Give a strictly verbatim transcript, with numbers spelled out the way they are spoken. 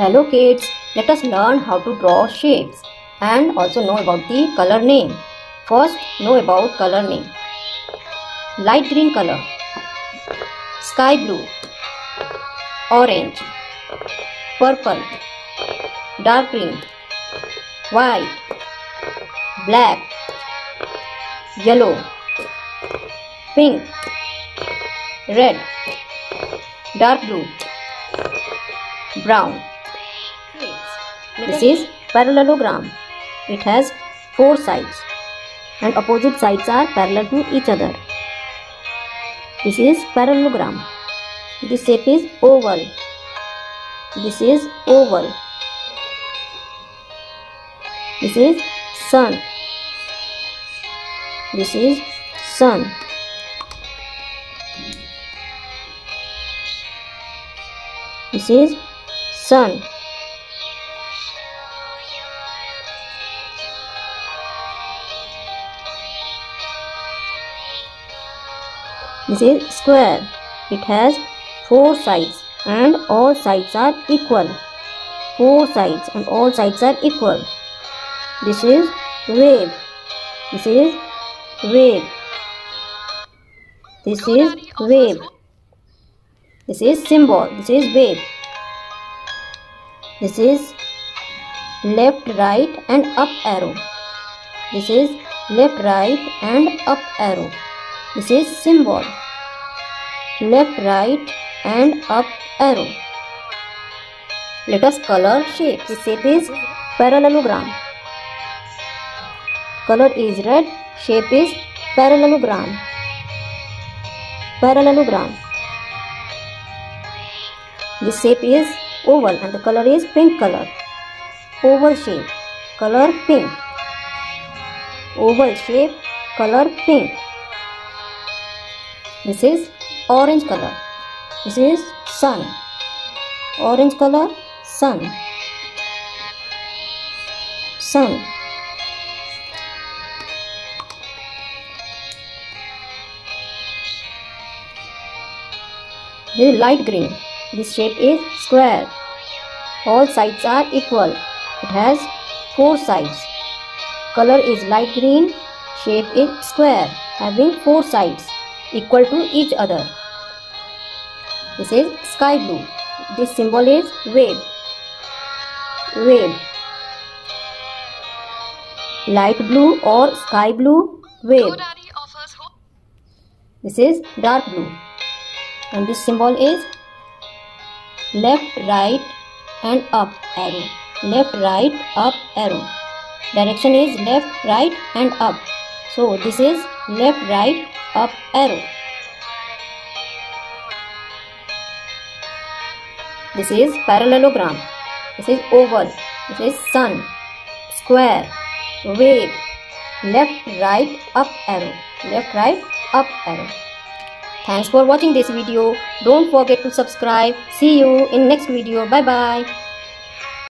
Hello kids, let us learn how to draw shapes and also know about the color name. First, know about color name. Light green color, sky blue, orange, purple, dark green, white, black, yellow, pink, red, dark blue, brown. This is parallelogram. It has four sides and opposite sides are parallel to each other. This is parallelogram. This shape is oval. This is oval. This is sun. This is sun. This is sun. This is square. It has four sides and all sides are equal. Four sides and all sides are equal. This is wave. This is wave. This is wave. This is symbol. This is wave. This is left, right and up arrow. This is left, right and up arrow. This is symbol. Left, right and up arrow. Let us color shape. This shape is parallelogram. Color is red. Shape is parallelogram. Parallelogram. This shape is oval and the color is pink color. Oval shape. Color pink. Oval shape. Color pink. This is orange color. This is sun. Orange color, sun. Sun. This is light green. This shape is square. All sides are equal. It has four sides. Color is light green. Shape is square, having four sides equal to each other. This is sky blue. This symbol is wave. Wave. Light blue or sky blue, wave. This is dark blue. And this symbol is left, right and up arrow. Left, right, up arrow. Direction is left, right and up. So this is left, right, up arrow. This is parallelogram. This is oval. This is sun. Square. Wave. Left, right, up arrow. Left, right, up arrow. Thanks for watching this video. Don't forget to subscribe. See you in next video. Bye bye.